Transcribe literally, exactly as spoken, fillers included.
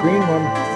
green one.